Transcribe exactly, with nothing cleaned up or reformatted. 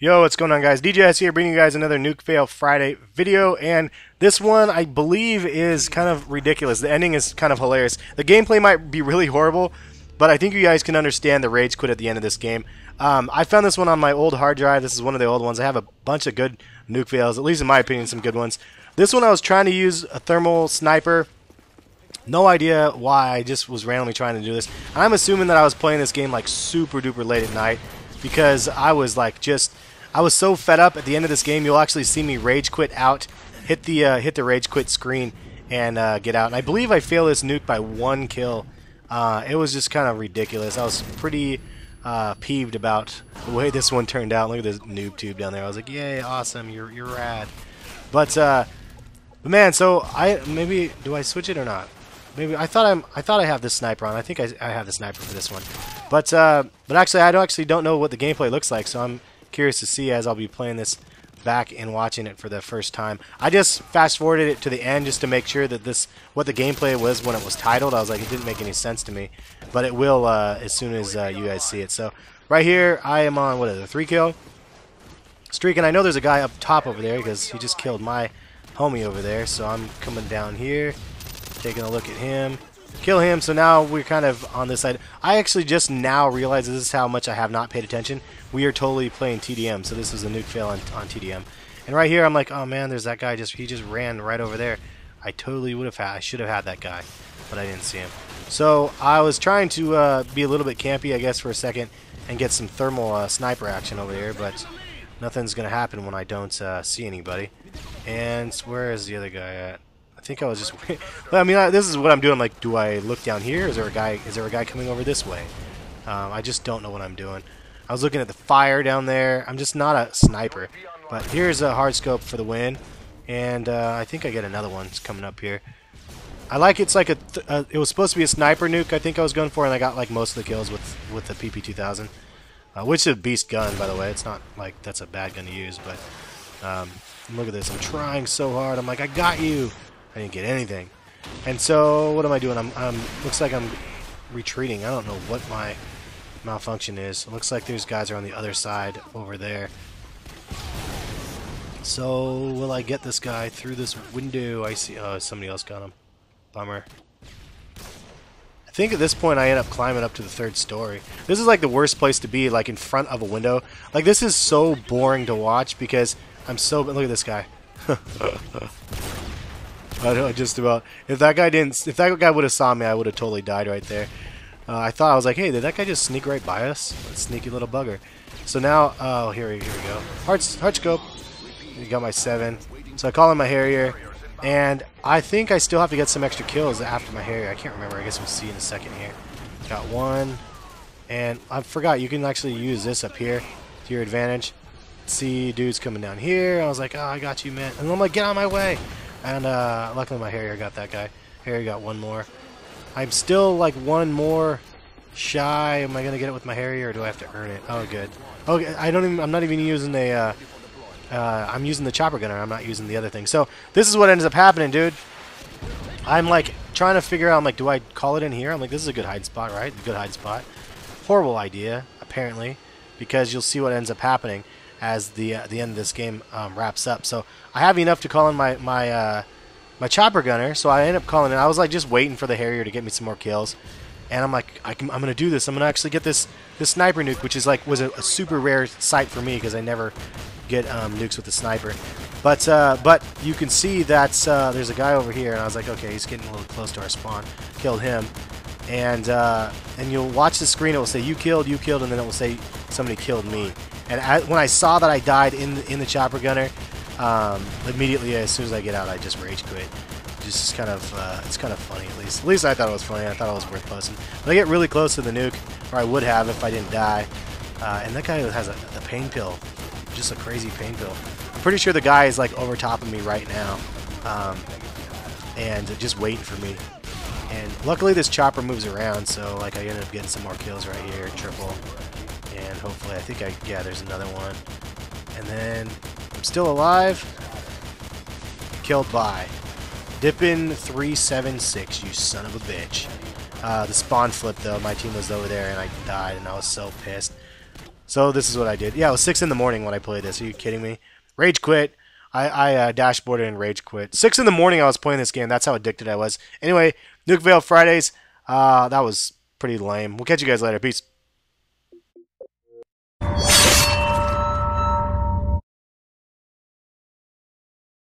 Yo, what's going on, guys? D J S here, bringing you guys another Nuke Fail Friday video, and this one I believe is kind of ridiculous. The ending is kind of hilarious. The gameplay might be really horrible, but I think you guys can understand the rage quit at the end of this game. Um, I found this one on my old hard drive. This is one of the old ones. I have a bunch of good nuke fails, at least in my opinion, some good ones. This one I was trying to use a thermal sniper. No idea why, I just was randomly trying to do this. I'm assuming that I was playing this game like super duper late at night, because I was like just... I was so fed up at the end of this game. You'll actually see me rage quit out, hit the uh, hit the rage quit screen, and uh, get out. And I believe I failed this nuke by one kill. Uh, it was just kind of ridiculous. I was pretty uh, peeved about the way this one turned out. Look at this noob tube down there. I was like, yay, awesome, you're you're rad. But uh, but man, so I maybe do I switch it or not? Maybe I thought I'm I thought I have this sniper on. I think I I have the sniper for this one. But uh, but actually I don't actually don't know what the gameplay looks like. So I'm curious to see as I'll be playing this back and watching it for the first time. I just fast forwarded it to the end just to make sure that this what the gameplay was when it was titled. I was like, it didn't make any sense to me, but it will uh, as soon as uh, you guys see it. So right here I am on what is it, a three kill streak, and I know there's a guy up top over there because he just killed my homie over there. So I'm coming down here, taking a look at him, kill him. So now we're kind of on this side. I actually just now realize this is how much I have not paid attention. We are totally playing T D M, so this is a nuke fail on, on T D M. And right here I'm like, oh man, there's that guy, just he just ran right over there. I totally would have had, I should have had that guy, but I didn't see him. So I was trying to uh, be a little bit campy, I guess, for a second and get some thermal uh, sniper action over here, but nothing's gonna happen when I don't uh, see anybody. And where is the other guy at? I think I was just, I mean, I, this is what I'm doing. I'm like, do I look down here? Is there a guy, is there a guy coming over this way? Um, I just don't know what I'm doing. I was looking at the fire down there. I'm just not a sniper. But here's a hard scope for the win. And uh, I think I get another one coming up here. I like it's like a, th uh, it was supposed to be a sniper nuke I think I was going for, and I got like most of the kills with, with the P P two thousand. Uh, which is a beast gun, by the way. It's not like that's a bad gun to use, but um, look at this. I'm trying so hard. I'm like, I got you. I didn't get anything. And so what am I doing? I'm, I'm looks like I'm retreating. I don't know what my malfunction is. It looks like these guys are on the other side over there. So will I get this guy through this window? I see. Oh, somebody else got him. Bummer. I think at this point I end up climbing up to the third story. This is like the worst place to be, like in front of a window. Like this is so boring to watch because I'm so... Look at this guy. I know, just about. If that guy didn't, if that guy would have saw me, I would have totally died right there. Uh, I thought I was like, hey, did that guy just sneak right by us? Sneaky little bugger. So now, oh, here, here we go. Hard, hard scope. You got my seven. So I call in my Harrier, and I think I still have to get some extra kills after my Harrier. I can't remember. I guess we'll see in a second here. Got one, and I forgot you can actually use this up here to your advantage. See, dude's coming down here. I was like, oh, I got you, man. And I'm like, get out of my way. And uh, luckily my Harrier got that guy. Harrier got one more. I'm still like one more shy. Am I gonna get it with my Harrier, or do I have to earn it? Oh, good. Okay, I don't even. I'm not even using the. Uh, uh, I'm using the chopper gunner. I'm not using the other thing. So this is what ends up happening, dude. I'm like trying to figure out. I'm like, do I call it in here? I'm like, this is a good hide spot, right? A good hide spot. Horrible idea, apparently, because you'll see what ends up happening as the uh, the end of this game um, wraps up. So I have enough to call in my my uh, my chopper gunner, so I end up calling in. I was like just waiting for the Harrier to get me some more kills, and I'm like, I can, I'm gonna do this. I'm gonna actually get this this sniper nuke, which is like was a, a super rare sight for me because I never get um, nukes with the sniper. But uh, but you can see that uh, there's a guy over here, and I was like, okay, he's getting a little close to our spawn. Killed him, and uh, and you'll watch the screen. It will say you killed, you killed, and then it will say somebody killed me. And I, when I saw that I died in the, in the chopper gunner, um, immediately as soon as I get out, I just rage quit. Just kind of, uh, it's kind of funny at least. At least I thought it was funny. I thought it was worth posting. But I get really close to the nuke, or I would have if I didn't die. Uh, and that guy has a, a pain pill, just a crazy pain pill. I'm pretty sure the guy is like over top of me right now, um, and just waiting for me. And luckily this chopper moves around, so like I ended up getting some more kills right here, triple. And hopefully, I think I, yeah, there's another one. And then, I'm still alive. Killed by Dippin three seven six, you son of a bitch. Uh, the spawn flip, though. My team was over there, and I died, and I was so pissed. So this is what I did. Yeah, it was six in the morning when I played this. Are you kidding me? Rage quit. I, I uh, dashboarded and rage quit. Six in the morning I was playing this game. That's how addicted I was. Anyway, Nuke Fail Fridays. Uh, that was pretty lame. We'll catch you guys later. Peace.